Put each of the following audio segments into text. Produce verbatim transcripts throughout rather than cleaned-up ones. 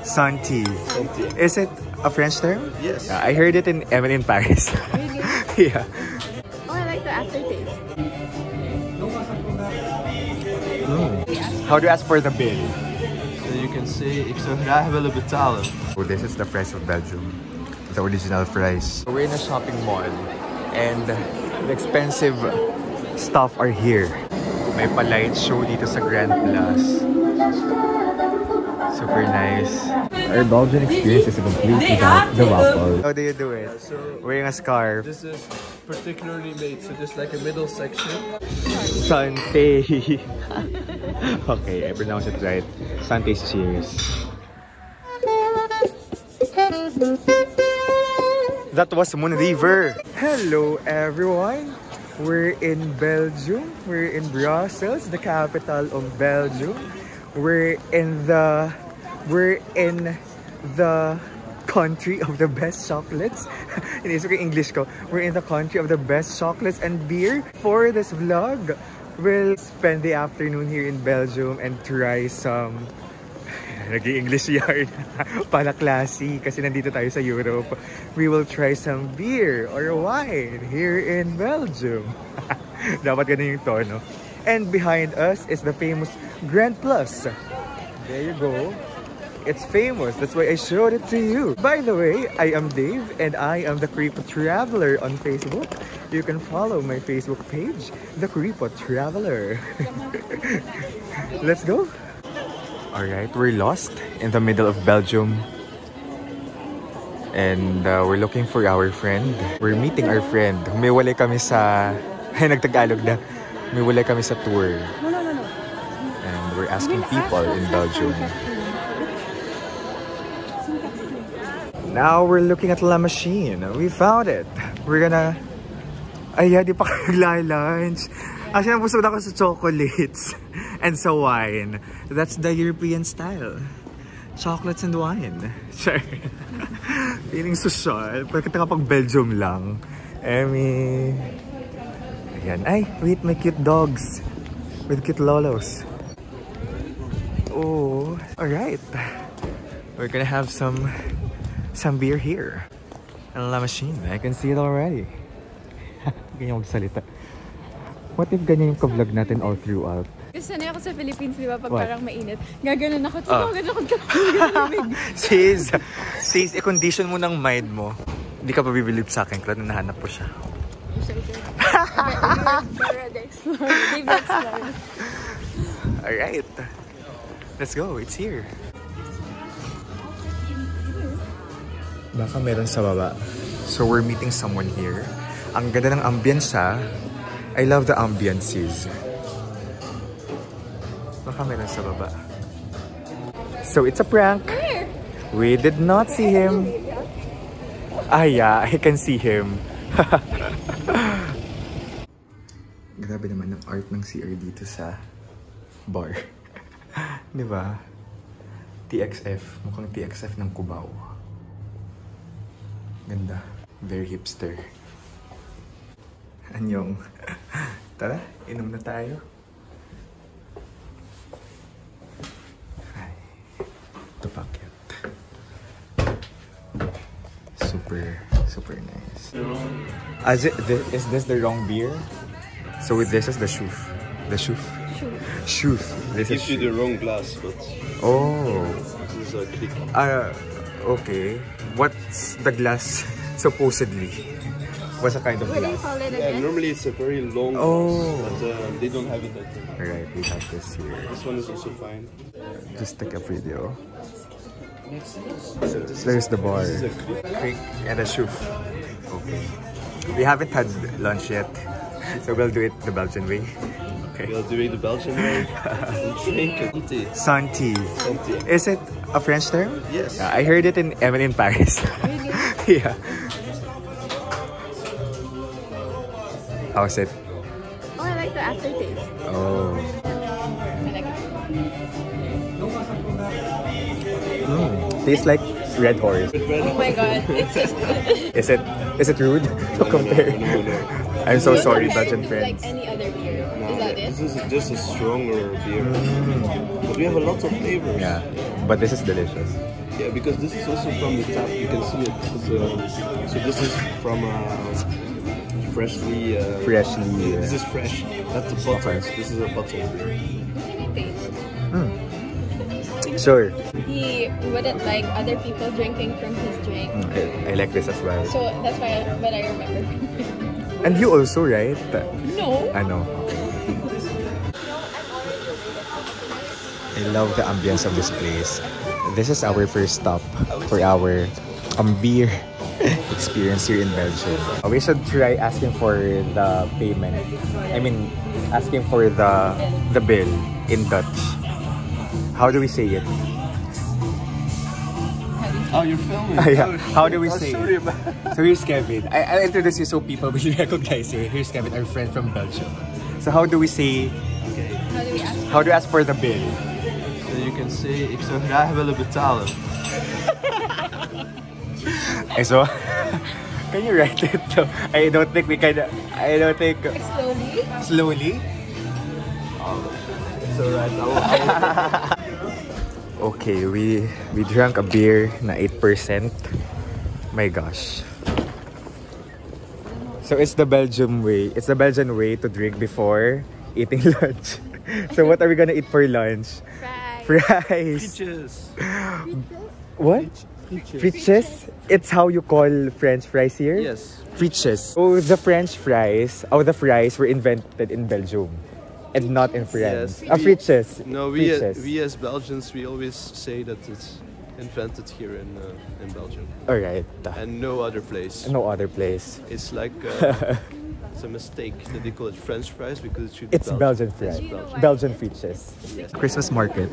Santé. Santé. Is it a French term? Yes. Yeah, I heard it in Emily in Paris. Really? Yeah. Oh, I like the aftertaste. Mm. How do you ask for the bill? So you can say, ik zou graag willen betalen. Oh, this is the fries of Belgium. The original fries. We're in a shopping mall. And the expensive stuff are here. May pa-light show dito sa Grand Place. Super nice. Our Belgian experience is complete without the waffle. How do you do it? So wearing a scarf. This is particularly made, so just like a middle section. Santé. Okay, I pronounced it right. Santé is cheers. That was Moon River. Hello everyone. We're in Belgium. We're in Brussels, the capital of Belgium. We're in the we're in the country of the best chocolates. It's okay, English ko. We're in the country of the best chocolates and beer. For this vlog, we'll spend the afternoon here in Belgium and try some nag-English yarn para classy kasi nandito tayo sa Europe. We will try some beer or wine here in Belgium. Dapat ganun yung tono. And behind us is the famous Grand Place. There you go. It's famous. That's why I showed it to you. By the way, I am Dave and I am the Kuripot Traveler on Facebook. You can follow my Facebook page, the Kuripot Traveler. Let's go. Alright, we're lost in the middle of Belgium. And uh, we're looking for our friend. We're meeting our friend. Humiwalay kami sa... Ay, nagtagalog na. Humiwalay kami sa tour. We're asking people in Belgium. Now we're looking at La Machine. We found it. We're gonna... Ay, di pa kayo nagla-lunch. Actually, nabusog ako sa chocolates and sa wine. That's the European style. Chocolates and wine. Sure. Feeling social. Pagkita kapag Belgium lang. Emmy. Ayan. Ay, wait, my cute dogs. With cute lolos. Oh, alright. We're gonna have some some beer here. And La Machine, I can see it already. Ganyan magsalita. What if ganyan yung ka-vlog natin all throughout? Gusto na ako sa Philippines, di ba? Pag what? Parang mainit. Gaganan ako. Oh. Sis, sis, i-condition mo ng mind mo. Hindi ka pa bibilib sa akin, kaya nahanap ko siya. Alright. Let's go, it's here. Baka meron sa baba. So we're meeting someone here. Ang ganda ng ambience ha. I love the ambiences. Baka meron sa baba. So it's a prank. Where? We did not see him. Ah yeah, I can see him. Grabe naman ang art ng C R dito sa bar. Diba? T X F. Mukhang T X F ng Cubao. Ganda. Very hipster. Anyong. Tara, inom na tayo. Ay. Tupakyat. Super, super nice. Is, it, is this the wrong beer? So this is the Chouffe. The Chouffe. Chouffe. This gives you the wrong glass, but... Oh. This is a click. Uh, okay. What's the glass, supposedly? What's the kind of glass? What do you call it again? Yeah, normally it's a very long oh. glass, but uh, they don't have it that time. Right, we have this here. This one is also fine. Just take a video. So there's the bar. This is a click. Click and a Chouffe. Okay. We haven't had lunch yet, so we'll do it the Belgian way. We'll do the Belgian way. Santé. Santé. Is it a French term? Yes. Yeah, I heard it in Emily in Paris. Really? Yeah. How's it? Oh, I like the aftertaste. Oh. I like it. Mm. Tastes like red horse. Oh my god. It's just good. Is it, is it rude to compare? No, no, no. I'm so sorry, Belgian friends. Like any other beer. This is just a stronger beer, but we have a lot of flavors. Yeah, But this is delicious. Yeah, because this is also from the tap. You can see it. Uh, so this is from uh, freshly. Uh, freshly. Uh, this is fresh. That's the butter. This is a butter. Mm. Sure. He wouldn't like other people drinking from his drink. Okay, I like this as well. So that's why I, what I remember. And you also, right? No. I know. I love the ambience of this place. This is our first stop for our ambier experience here in Belgium. We should try asking for the payment. I mean, asking for the the bill in Dutch. How do we say it? Oh, you're filming. Oh, yeah. How do we say it? So here's Kevin. I, I'll introduce you so people will recognize you. Here's Kevin, our friend from Belgium. So how do we say? How do we ask? How do you ask for the bill? You can say, ik zou graag willen betalen. So, can you write it? I don't think we can. I don't think. Slowly. Slowly. Oh, it's alright. I will, I will. Okay, we we drank a beer na eight percent. My gosh. So it's the Belgium way. It's the Belgian way to drink before eating lunch. So what are we gonna eat for lunch? Fries. Friches. What? Friches. Friches? It's how you call French fries here? Yes. Friches. Oh, the French fries. Oh, the fries were invented in Belgium, and not in France. Yes. Ah, friches. No, we friches. Uh, we as Belgians, we always say that it's invented here in uh, in Belgium. All right. And no other place. No other place. It's like. Uh, It's a mistake that they call it French fries because it should be. It's Belgian, Belgian fries. It's Belgian. Belgian friches. Yes. Christmas market.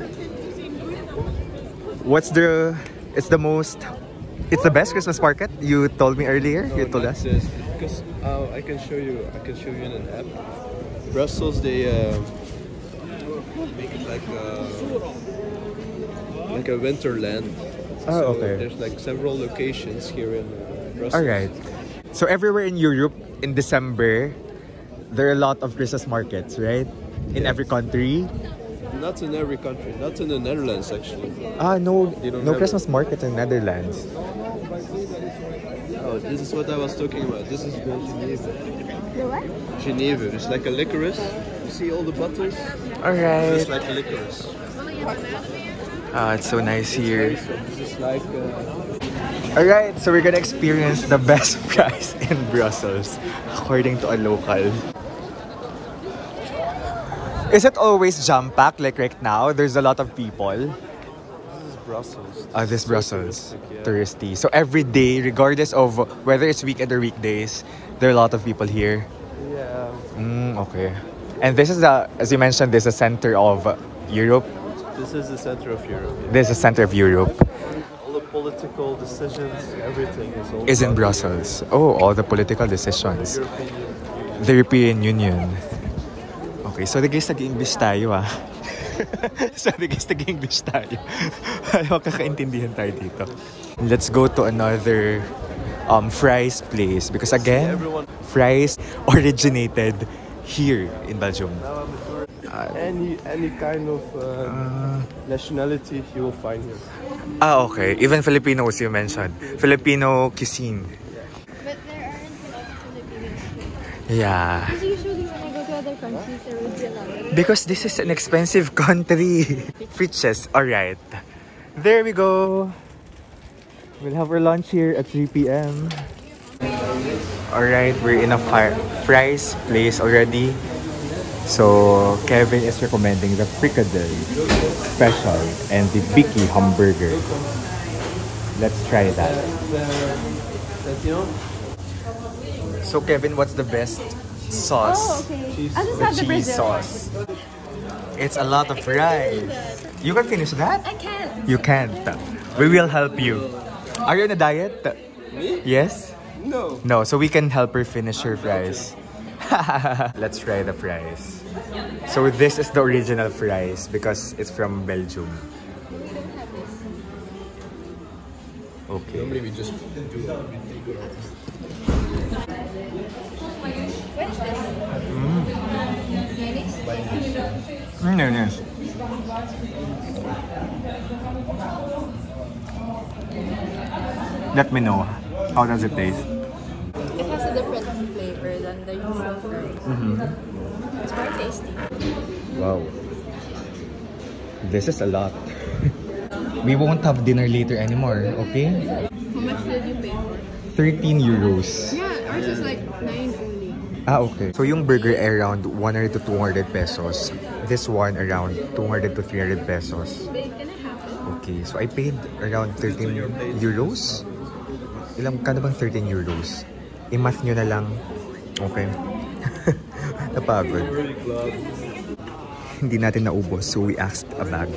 What's the. It's the most. It's the best Christmas market you told me earlier? No, you told us? This. Because uh, I can show you. I can show you in an app. Brussels, they uh, make it like a, like a winterland. Oh, so okay. There's like several locations here in uh, Brussels. Alright. So everywhere in Europe, in December, there are a lot of Christmas markets, right? In yes. every country? Not in every country. Not in the Netherlands, actually. Ah, no, no Christmas it. market in the Netherlands. Oh, this is what I was talking about. This is called Geneva. What? Geneva. It's like a licorice. You see all the butters? Alright. It's like a licorice. Ah, it's so nice here. It's nice. This is like... Uh, Alright, so we're gonna experience the best fries in Brussels, according to a local. Is it always jam-packed like right now? There's a lot of people. This is Brussels. Ah, uh, this is Brussels. Touristic, yeah. Touristy. So every day, regardless of whether it's weekend or weekdays, there are a lot of people here. Yeah. Mm, okay. And this is, the, as you mentioned, this is the center of Europe. This is the center of Europe. Yeah. This is the center of Europe. Political decisions, everything is all is in Brussels. Oh, all the political decisions. The European, the European Union. Okay, so the guys nag-English tayo ah. So the guys nag-English tayo. Ayaw kakaintindihan tayo dito. Let's go to another um fries place because again, fries originated here in Belgium. Uh, any any kind of uh, uh, nationality you will find here. Ah, okay. Even Filipinos you mentioned. Filipino cuisine. But there aren't a lot of Filipinos here. Yeah. Because usually when I go to other countries, there will be a lot. Because this is an expensive country. Friches. Alright. There we go. We'll have our lunch here at three p m Alright, we're in a fries place already. So, Kevin is recommending the fricadelle special and the Biki hamburger. Let's try that. So, Kevin, what's the best sauce? Oh, okay. I'll just have the cheese sauce. It's a lot of rice. You can finish that? I can't. You can't. We will help you. Are you on a diet? Me? Yes? No. No, so we can help her finish her fries. Let's try the fries. So this is the original fries because it's from Belgium. Okay. Normally we just do that. Mm. Mm, yes. Let me know, how does it taste? It has a different flavor than the usual fruit. Mm-hmm. It's more tasty. Wow. This is a lot. We won't have dinner later anymore, okay? How much did you pay for? thirteen euros. Yeah, ours is like nine only. Ah, okay. So yung burger ay around one hundred to two hundred pesos. This one around two hundred to three hundred pesos. Wait, can I have it? Okay, so I paid around thirteen euros. Ilang ka na bang thirteen euros? I-math nyo na lang. Okay. Napagod. Hindi natin naubos, so we asked a bag.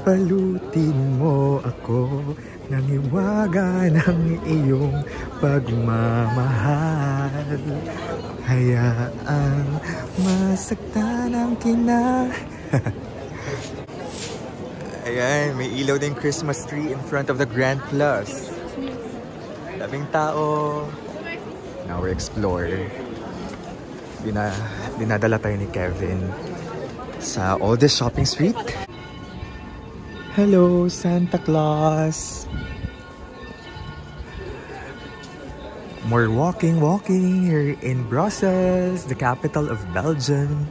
Balutin mo ako, naniwaga ng iyong pagmamahal. Hayaan masaktan ang kina. Ayan, may ilaw din Christmas tree in front of the Grand Place. Daming tao. Now we explore. Dina, dinadala tayo ni Kevin sa all this shopping street. Hello, Santa Claus! More walking, walking here in Brussels, the capital of Belgium.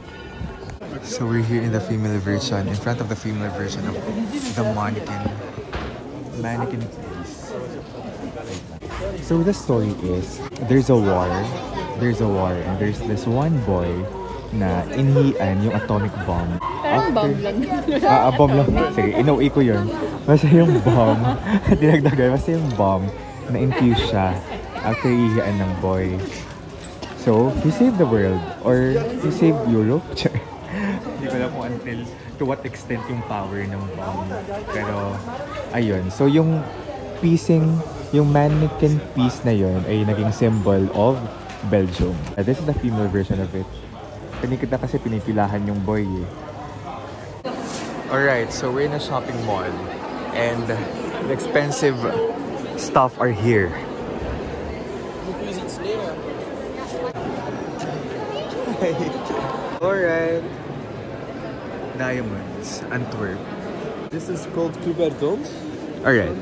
So we're here in the female version, in front of the female version of the Manneken. Manneken Pis. So the story is, there's a war, there's a war, and there's this one boy na inihian yung atomic bomb. Parang after, bomb lang. Ah, uh, bomb lang. Sige, inuwi ko yun. Basta yung bomb, dinagdagan, basta yung bomb, na-infuse siya after ihian ng boy. So, he saved the world. Or, he saved Europe. Hindi ko alam kung until to what extent yung power ng bomb. Pero, ayun. So, yung piecing, yung Manneken Pis na yun ay naging symbol of Belgium. Uh, this is the female version of it. Pinikit na kasi pinipilahan yung boy eh. Alright, so we're in a shopping mall and the expensive stuff are here. Alright. Diamonds, Antwerp. This is called Cuberdon. Alright.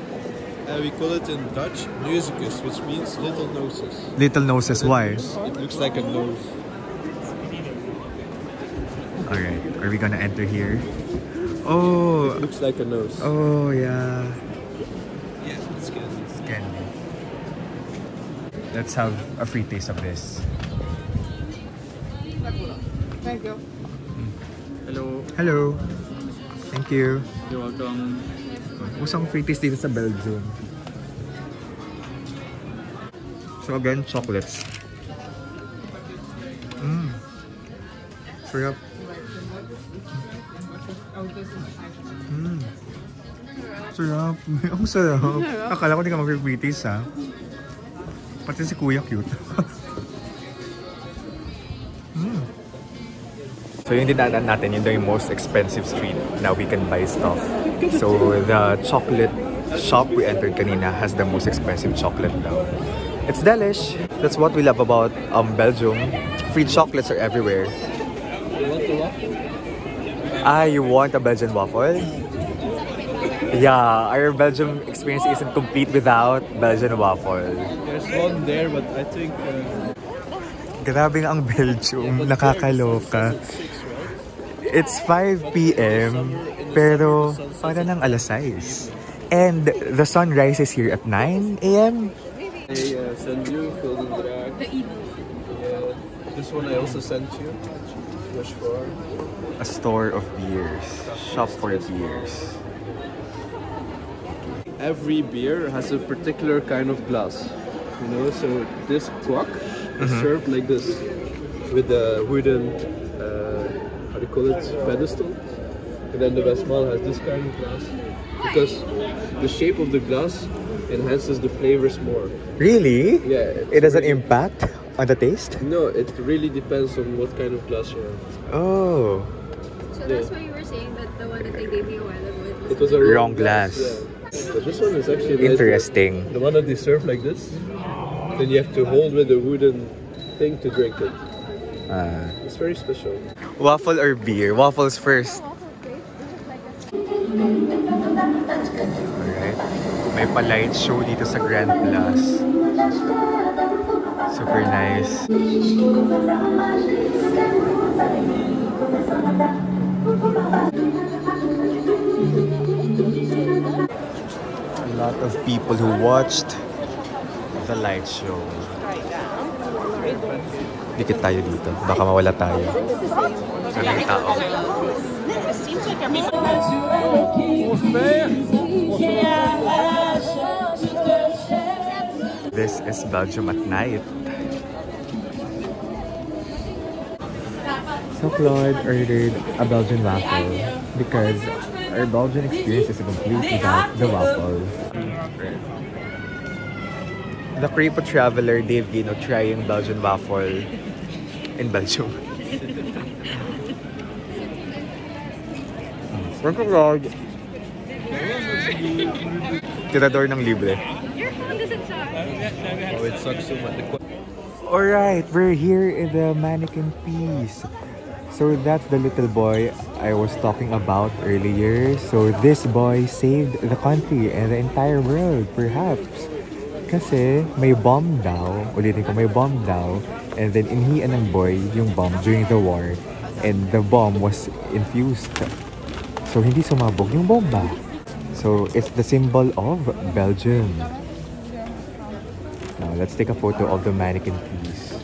Uh, we call it in Dutch Neuzekes, which means little noses. Little noses, why? It looks like a nose. Alright, are we gonna enter here? Oh! It looks like a nose. Oh, yeah. Yeah, it's candy. It's candy. Let's have a free taste of this. Thank you. Hello. Hello. Thank you. You're welcome. Usang free taste dito sa Belgium. So again, chocolates. Mmm. Sarap. Mm. Sarap. Ang sarap. Akala ko di ka mag-British ha. Pati si Kuya cute. Mm. So yung dinadaan natin, yun daw yung most expensive street na we can buy stuff. So the chocolate shop we entered kanina has the most expensive chocolate daw. It's delish. That's what we love about um, Belgium. Free chocolates are everywhere. Ah, you want a Belgian waffle? Yeah, our Belgium experience isn't complete without Belgian waffle. There's one there, but I think... Uh... Grabe ang Belgium, yeah, nakakaloka. It's five p m, pero para ng alas sais. And the sun rises here at nine a m? Hey, uh, send you, Golden Drag. Yeah, this one I also sent you. A store of beers. Shop for beers. Every beer has a particular kind of glass. You know, so this Kwak is mm-hmm. served like this. With a wooden, uh, how do you call it, pedestal. And then the Westmalle has this kind of glass. Because the shape of the glass enhances the flavors more. Really? Yeah. It has an impact? On the taste? No, it really depends on what kind of glass you have. Oh. So that's why you were saying that the one that they gave you a while ago, it was a wrong, wrong glass. glass. Yeah. But this one is actually interesting. Nice. The one that they serve like this, then you have to hold with a wooden thing to drink it. Uh, it's very special. Waffle or beer? Waffles first. May pa-light show dito sa Grand Place. Super nice. A lot of people who watched the light show. Dikit tayo dito. Baka mawala tayo. Kaming tao. This is Belgium at night. So Claude ordered a Belgian waffle because our Belgian experience is complete without the waffle. The Kuripot Traveler, Dave Guino, trying Belgian waffle in Belgium. Welcome to vlog! Tirador ng libre. Your phone doesn't suck. Oh, it sucks so much. Alright, we're here in the Manneken Pis. So that's the little boy I was talking about earlier. So this boy saved the country and the entire world, perhaps. Kasi may bomb daw, ulitin ko, may bomb daw, and then inhian ng boy yung bomb during the war, and the bomb was infused. So hindi sumabog yung bomba. So it's the symbol of Belgium. Now let's take a photo of the Manneken Pis.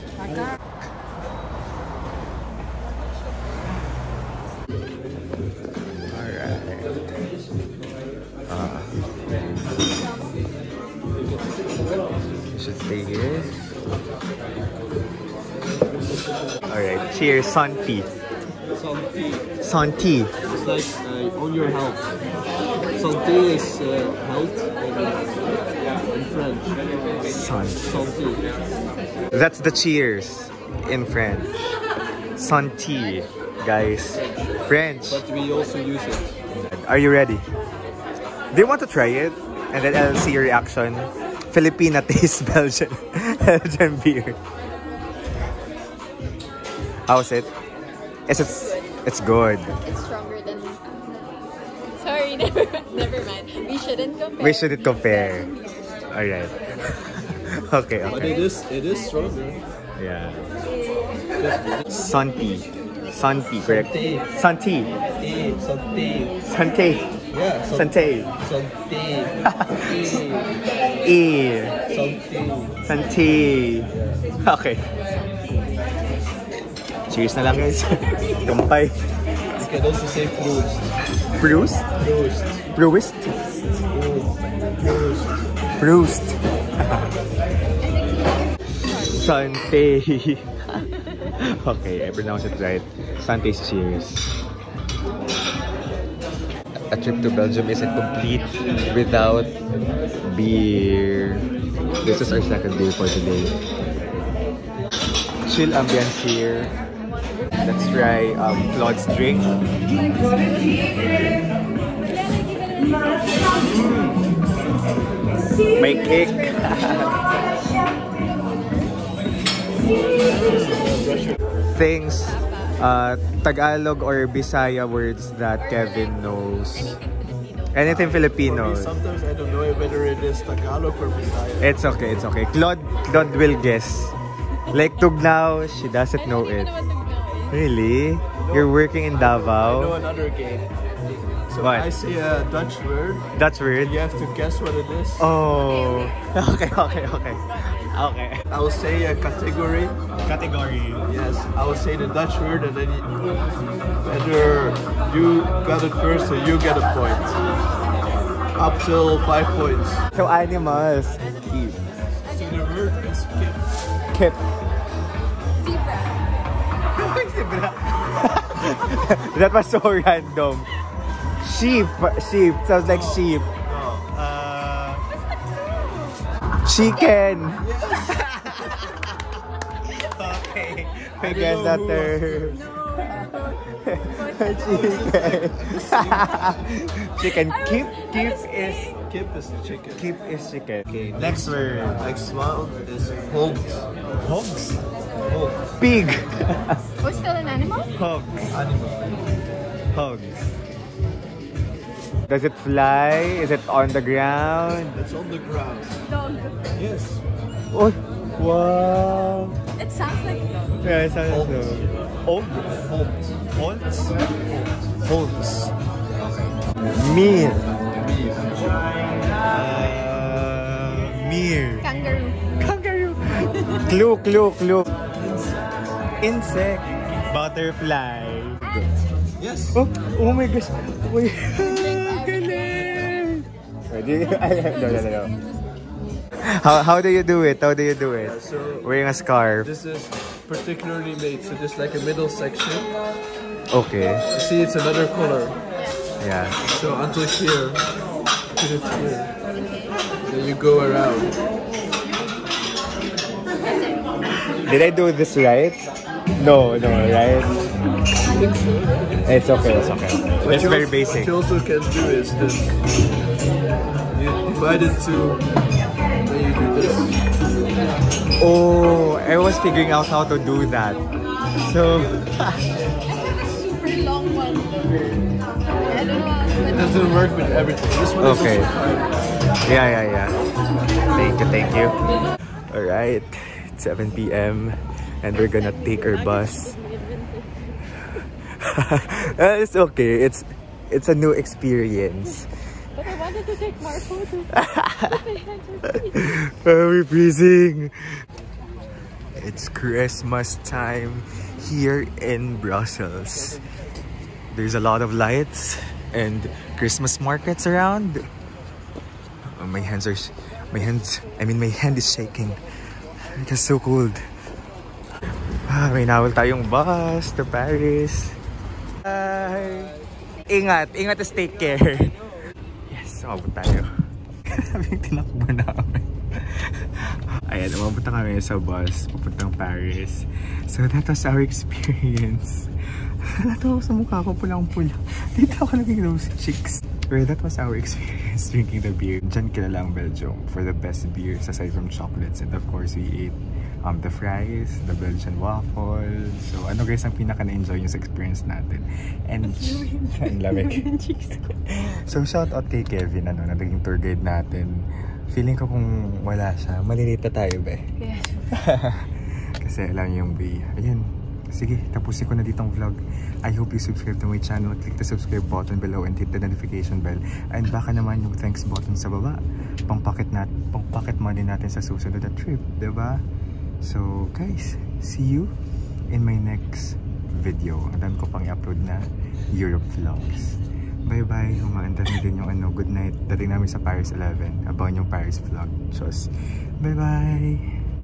Alright, cheers, Santi. Santi. Santi. It's like uh, on your health. Santi is uh, health in French. Santi. Santi. That's the cheers in French. Santi, guys. French. But we also use it. Are you ready? Do you want to try it? And then I'll see your reaction. Filipina taste Belgian, Belgian beer. How's it? It's it's, it's good. It's stronger than. Sorry, never, never mind. We shouldn't compare. We shouldn't compare. All right. Okay, okay. But it is it is stronger. Yeah. Santi, Santi, correct. Santi. Santi. Santi. Yeah, Santé. Santé. E. Santé. Okay. Cheers na lang guys. Tumpay. You can also say Proust. Proust? Proust. Proust? Proust. Proust. Santé. Okay, I pronounce it right. Santé's cheers. A trip to Belgium isn't complete without beer. This is our second beer for today. Chill ambience here. Let's try um, Claude's drink. My cake. Things. Uh, Tagalog or Bisaya words that Kevin knows. Anything Filipino. Anything Filipino. Sometimes I don't know whether it is Tagalog or Bisaya. It's okay, it's okay. Claude, Claude will guess. Like Tugnao, she doesn't know it. Really? You're working in Davao? I know another game. So what? I see a Dutch word. Dutch word? You have to guess what it is. Oh. Okay, okay, okay. Okay. I will say a category. Category. Yes, I will say the Dutch word and then you, either you got it first or you get a point. Up till five points. So animals. Keep. So the word is kip. Kip. Zebra. Zebra. That was so random. Sheep. Sheep. Sounds like oh, sheep. No. Uh, Chicken. Yes. Okay. I guess that there. Chicken. Chicken. Keep. Keep is. Keep is chicken. Keep is chicken. Okay. Next word. Next one is hogs. Hogs. Hogs. Pig. What's still an animal? Hogs. Animal. Hogs. Does it fly? Is it on the ground? It's on the ground. No. Yes. Oh, wow. It sounds like no. Yeah, it sounds like no. Old. Old. Old. Old. Mir. Mir. Uh, Mir. Kangaroo. Kangaroo. Clue, clue, clue. Insect. Butterfly. Yes. Oh, oh my gosh. Wait. Ready? No, no, no. How, how do you do it? How do you do it? Uh, so wearing a scarf. This is particularly made, so there's like a middle section. Okay. You see, it's another color. Yeah. So until here, put it here. Then you go around. Did I do this right? No, no, right? It's okay, it's okay. What it's very also, basic. What you also can do is this. You divide it to... Then you do this. Oh, I was figuring out how to do that. So... I have a super long one. I don't know. It doesn't work with everything. This one is okay. Also yeah, yeah, yeah. Thank you, thank you. Alright, it's seven p m and we're gonna take our bus. It's okay. It's it's a new experience. But I wanted to take more photos. Are we freezing? It's Christmas time here in Brussels. There's a lot of lights and Christmas markets around. Oh, my hands are, my hands. I mean, my hand is shaking. It's so cold. Ah, may nawal tayong bus to Paris. Hi. Ingat, ingat, take care. Yes, umabot tayo. Kaming tinakbo namin. Ayan, umabot na kami sa bus papuntang Paris. So that was our experience. Natawa ko sa mukha ko, pulang-pula. Dito ako naging rosy cheeks. Well, that was our experience drinking the beer. Diyan kilala ang Belgium for the best beers aside from chocolates. And of course, we ate Um, the fries, the Belgian waffles. So, ano guys ang pinaka-na-enjoy yung experience natin? And, and lamig. So, shout out kay Kevin, ano, naging tour guide natin. Feeling ko kung wala siya, malilita tayo ba? Yeah. Kasi alam yung B. Ayan. Sige, tapusin ko na ditong vlog. I hope you subscribe to my channel. Click the subscribe button below and hit the notification bell. And baka naman yung thanks button sa baba. Pang-pocket nat pang-pocket money natin sa susunod na trip, diba? So guys, see you in my next video. Ang dami ko pang i-upload na Europe vlogs. Bye bye. Umaanda na din yung ano, good night. Dating namin sa Paris eleven. Abangan yung Paris vlog. Cheers. Bye bye.